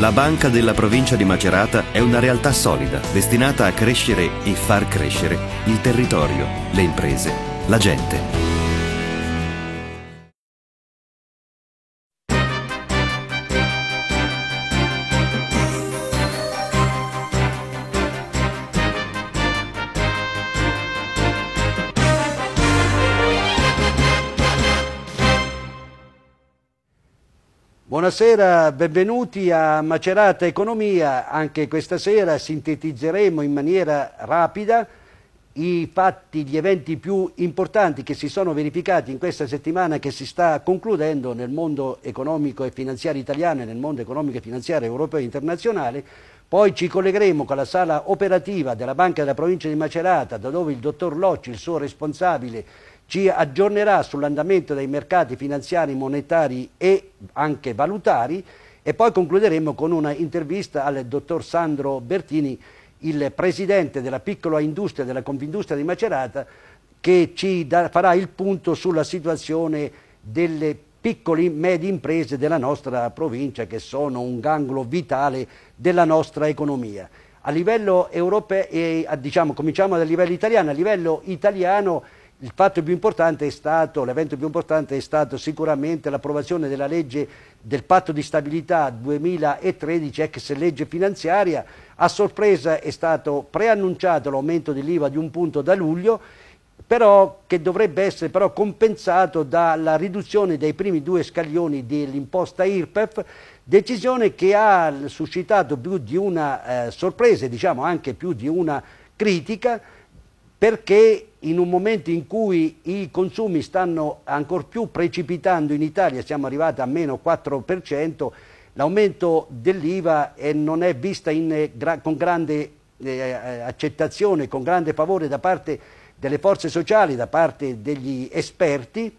La Banca della Provincia di Macerata è una realtà solida, destinata a crescere e far crescere il territorio, le imprese, la gente. Buonasera, benvenuti a Macerata Economia. Anche questa sera sintetizzeremo in maniera rapida i fatti, gli eventi più importanti che si sono verificati in questa settimana che si sta concludendo nel mondo economico e finanziario italiano e nel mondo economico e finanziario europeo e internazionale. Poi ci collegheremo con la sala operativa della Banca della Provincia di Macerata, da dove il dottor Locci, il suo responsabile, ci aggiornerà sull'andamento dei mercati finanziari, monetari e anche valutari, e poi concluderemo con una intervista al dottor Sandro Bertini, il presidente della Piccola Industria della Confindustria di Macerata, che ci farà il punto sulla situazione delle piccole e medie imprese della nostra provincia, che sono un ganglo vitale della nostra economia. A livello europeo, cominciamo dal livello italiano. A livello italiano il fatto più importante è stato, l'evento più importante è stato sicuramente l'approvazione della legge del patto di stabilità 2013 ex legge finanziaria. A sorpresa è stato preannunciato l'aumento dell'IVA di 1 punto da luglio, però che dovrebbe essere però compensato dalla riduzione dei primi 2 scaglioni dell'imposta IRPEF, decisione che ha suscitato più di una sorpresa, diciamo anche più di una critica, perché in un momento in cui i consumi stanno ancor più precipitando in Italia, siamo arrivati a meno 4%, l'aumento dell'IVA non è vista con grande accettazione, con grande favore da parte delle forze sociali, da parte degli esperti,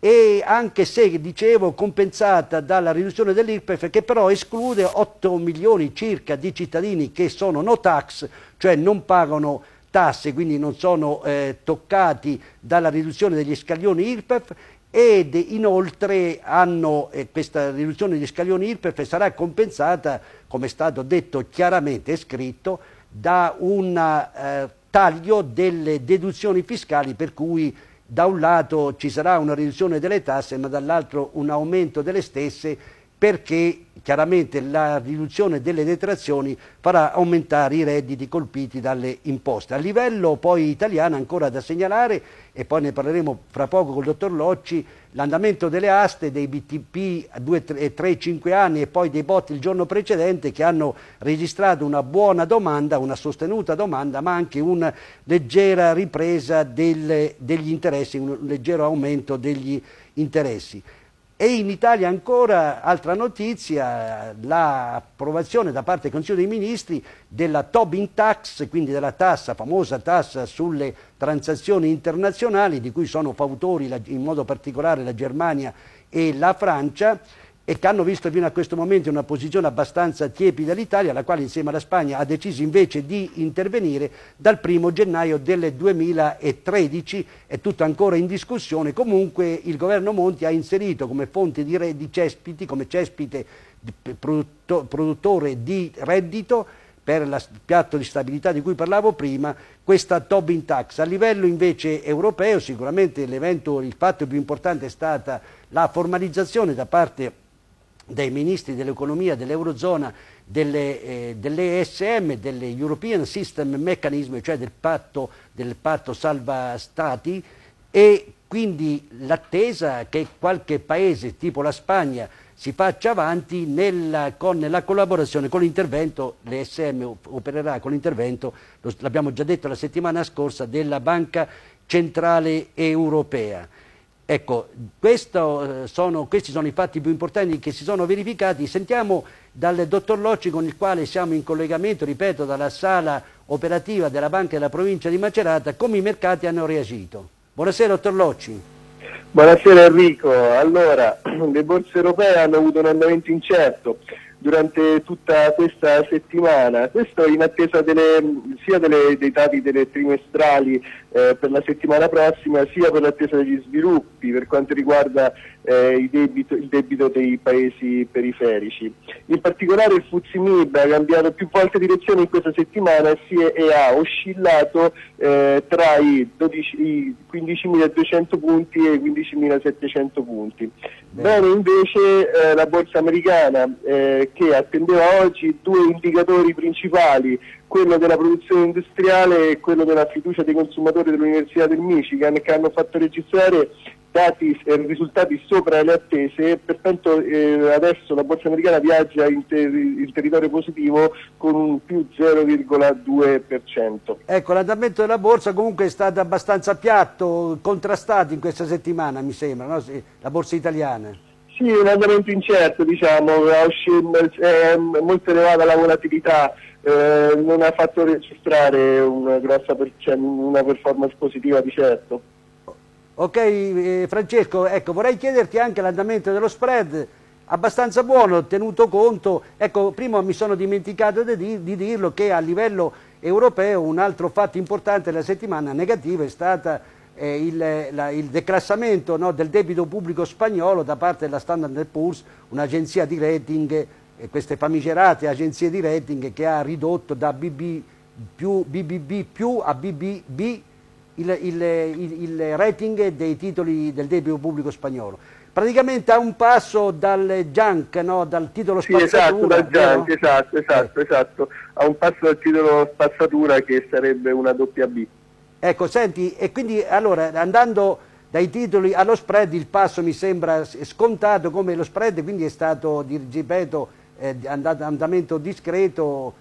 e anche se, dicevo, compensata dalla riduzione dell'IRPEF, che però esclude 8 milioni circa di cittadini che sono no tax, cioè non pagano tasse, quindi non sono toccati dalla riduzione degli scaglioni IRPEF, ed inoltre hanno, questa riduzione degli scaglioni IRPEF sarà compensata, come è stato detto chiaramente e scritto, da un taglio delle deduzioni fiscali, per cui da un lato ci sarà una riduzione delle tasse ma dall'altro un aumento delle stesse, perché chiaramente la riduzione delle detrazioni farà aumentare i redditi colpiti dalle imposte. A livello poi italiano, ancora da segnalare, e poi ne parleremo fra poco col dottor Locci, l'andamento delle aste dei BTP a 2, 3, 5 anni e poi dei bot il giorno precedente, che hanno registrato una buona domanda, una sostenuta domanda, ma anche una leggera ripresa degli interessi, un leggero aumento degli interessi. E in Italia ancora, altra notizia, l'approvazione da parte del Consiglio dei Ministri della Tobin Tax, quindi della tassa, famosa tassa sulle transazioni internazionali, di cui sono fautori in modo particolare la Germania e la Francia, e che hanno visto fino a questo momento una posizione abbastanza tiepida dell'Italia, la quale insieme alla Spagna ha deciso invece di intervenire dal 1° gennaio del 2013. È tutto ancora in discussione. Comunque il governo Monti ha inserito come fonte di cespiti, come cespite produttore di reddito per il piatto di stabilità di cui parlavo prima, questa Tobin Tax. A livello invece europeo, sicuramente l'evento, il fatto più importante è stata la formalizzazione da parte dei ministri dell'economia dell'Eurozona, dell'ESM, dell'European System Mechanism, cioè del patto salva stati, e quindi l'attesa che qualche paese tipo la Spagna si faccia avanti con la collaborazione, con l'intervento, l'ESM opererà con l'intervento, l'abbiamo già detto la settimana scorsa, della Banca Centrale Europea. Ecco, questi sono i fatti più importanti che si sono verificati. Sentiamo dal dottor Locci, con il quale siamo in collegamento, ripeto, dalla sala operativa della Banca della Provincia di Macerata, come i mercati hanno reagito. Buonasera, dottor Locci. Buonasera Enrico. Allora, le borse europee hanno avuto un andamento incerto, durante tutta questa settimana. Questo in attesa dei dati delle trimestrali per la settimana prossima, sia per l'attesa degli sviluppi per quanto riguarda il debito dei paesi periferici. In particolare il Ftse Mib ha cambiato più volte direzione in questa settimana e ha oscillato tra i 15.200 punti e i 15.700 punti. Bene invece la borsa americana che attendeva oggi due indicatori principali, quello della produzione industriale e quello della fiducia dei consumatori dell'Università del Michigan, che hanno fatto registrare dati e risultati sopra le attese. Pertanto adesso la borsa americana viaggia in territorio positivo con un più 0,2%. Ecco, l'andamento della borsa comunque è stato abbastanza piatto, contrastato in questa settimana, mi sembra, no? La borsa italiana. Sì, un andamento incerto, diciamo, è molto elevata la volatilità, non ha fatto registrare una grossa una performance positiva di certo. Ok, Francesco, ecco, vorrei chiederti anche l'andamento dello spread, abbastanza buono tenuto conto, ecco, prima mi sono dimenticato di dirlo che a livello europeo un altro fatto importante della settimana negativa è stata il declassamento, no, del debito pubblico spagnolo da parte della Standard & Poor's, un'agenzia di rating, queste famigerate agenzie di rating, che ha ridotto da BBB+ a BBB il rating dei titoli del debito pubblico spagnolo. Praticamente a un passo dal junk, no? Dal titolo spazzatura. Sì, esatto, dal junk, esatto. A un passo dal titolo spazzatura che sarebbe una doppia B. Ecco, senti, e quindi allora andando dai titoli allo spread il passo mi sembra scontato, come lo spread quindi è stato, ripeto, andamento discreto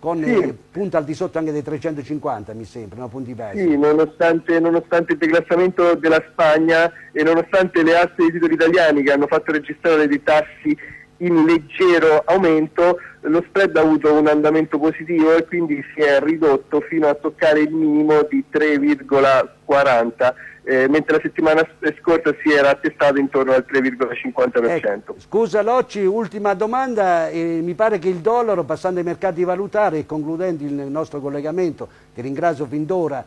con sì, punta al di sotto anche dei 350 mi sembra, no? Punti bassi. Sì, nonostante il declassamento della Spagna e nonostante le aste dei titoli italiani che hanno fatto registrare dei tassi in leggero aumento, lo spread ha avuto un andamento positivo e quindi si è ridotto fino a toccare il minimo di 3,40, mentre la settimana scorsa si era attestato intorno al 3,50%. Scusa Locci, ultima domanda, mi pare che il dollaro, passando ai mercati valutari e concludendo il nostro collegamento, ti ringrazio fin d'ora,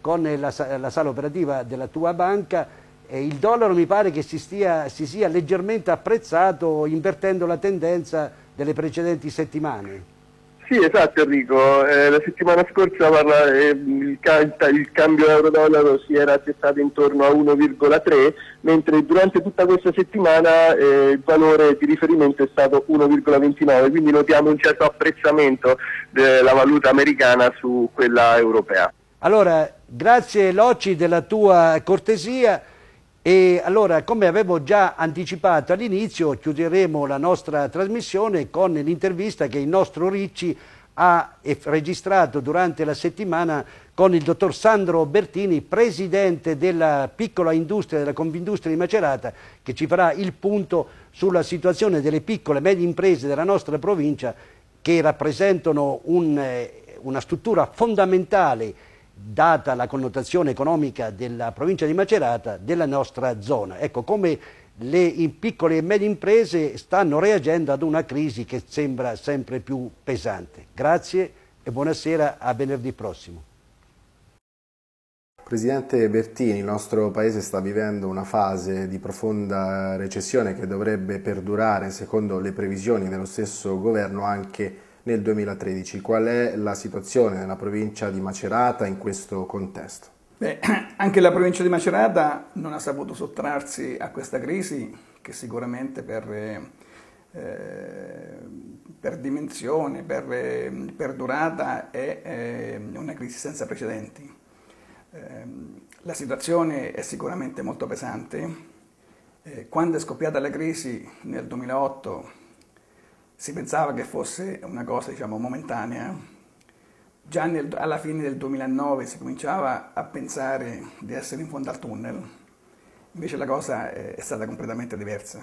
con la sala operativa della tua banca, il dollaro mi pare che si sia leggermente apprezzato, invertendo la tendenza delle precedenti settimane. Sì, esatto Enrico, la settimana scorsa il cambio euro-dollaro si era attestato intorno a 1,3, mentre durante tutta questa settimana il valore di riferimento è stato 1,29, quindi notiamo un certo apprezzamento della valuta americana su quella europea. Allora, grazie Locci della tua cortesia. E allora, come avevo già anticipato all'inizio, chiuderemo la nostra trasmissione con l'intervista che il nostro Ricci ha registrato durante la settimana con il dottor Sandro Bertini, presidente della Piccola Industria, della Confindustria di Macerata, che ci farà il punto sulla situazione delle piccole e medie imprese della nostra provincia, che rappresentano una struttura fondamentale, data la connotazione economica della provincia di Macerata, della nostra zona. Ecco, come le piccole e medie imprese stanno reagendo ad una crisi che sembra sempre più pesante. Grazie e buonasera, a venerdì prossimo. Presidente Bertini, il nostro Paese sta vivendo una fase di profonda recessione che dovrebbe perdurare, secondo le previsioni dello stesso governo, anche nel 2013. Qual è la situazione nella provincia di Macerata in questo contesto? Beh, anche la provincia di Macerata non ha saputo sottrarsi a questa crisi, che sicuramente per dimensione, per durata è una crisi senza precedenti. La situazione è sicuramente molto pesante. Quando è scoppiata la crisi nel 2008 si pensava che fosse una cosa, diciamo, momentanea. Già alla fine del 2009 si cominciava a pensare di essere in fondo al tunnel, invece la cosa è stata completamente diversa.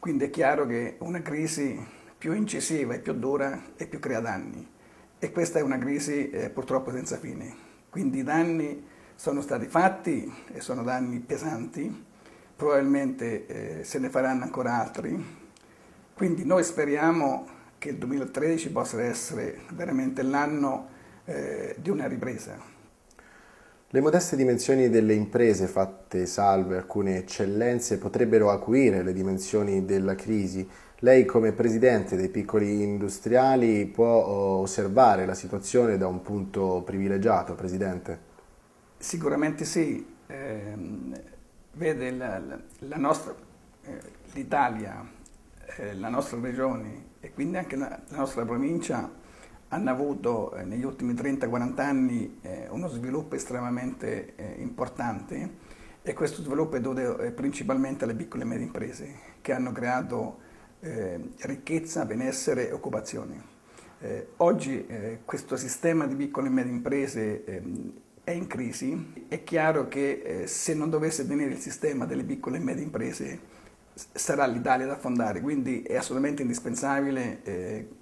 Quindi è chiaro che una crisi più incisiva e più dura e più crea danni, e questa è una crisi purtroppo senza fine. Quindi i danni sono stati fatti e sono danni pesanti, probabilmente se ne faranno ancora altri. Quindi noi speriamo che il 2013 possa essere veramente l'anno di una ripresa. Le modeste dimensioni delle imprese, fatte salve alcune eccellenze, potrebbero acuire le dimensioni della crisi. Lei, come presidente dei piccoli industriali, può osservare la situazione da un punto privilegiato, presidente? Sicuramente sì. Vede, l'Italia, la nostra regione e quindi anche la nostra provincia hanno avuto negli ultimi 30-40 anni uno sviluppo estremamente importante, e questo sviluppo è dovuto principalmente alle piccole e medie imprese, che hanno creato ricchezza, benessere e occupazione. Oggi questo sistema di piccole e medie imprese è in crisi. È chiaro che se non dovesse venire il sistema delle piccole e medie imprese, sarà l'Italia ad affondare, quindi è assolutamente indispensabile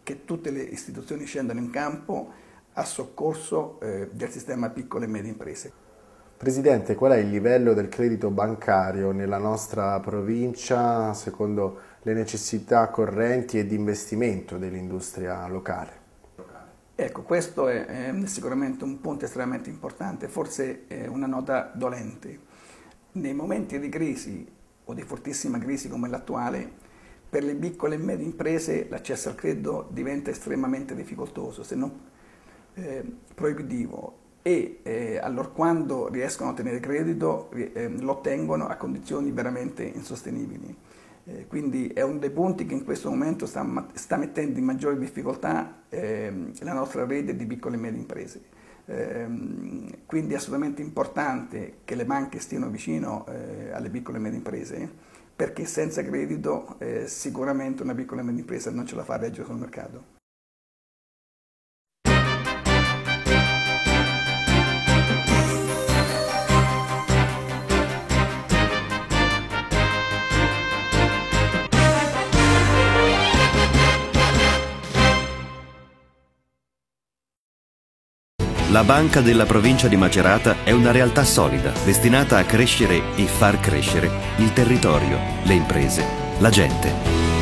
che tutte le istituzioni scendano in campo a soccorso del sistema piccole e medie imprese. Presidente, qual è il livello del credito bancario nella nostra provincia secondo le necessità correnti e di investimento dell'industria locale? Ecco, questo è sicuramente un punto estremamente importante, forse è una nota dolente. Nei momenti di crisi o di fortissima crisi come l'attuale, per le piccole e medie imprese l'accesso al credito diventa estremamente difficoltoso, se non proibitivo, e allorquando riescono a ottenere credito lo ottengono a condizioni veramente insostenibili. Quindi è uno dei punti che in questo momento sta mettendo in maggiore difficoltà la nostra rete di piccole e medie imprese. Quindi è assolutamente importante che le banche stiano vicino alle piccole e medie imprese, perché senza credito sicuramente una piccola e media impresa non ce la fa a reggere sul mercato. La Banca della Provincia di Macerata è una realtà solida, destinata a crescere e far crescere il territorio, le imprese, la gente.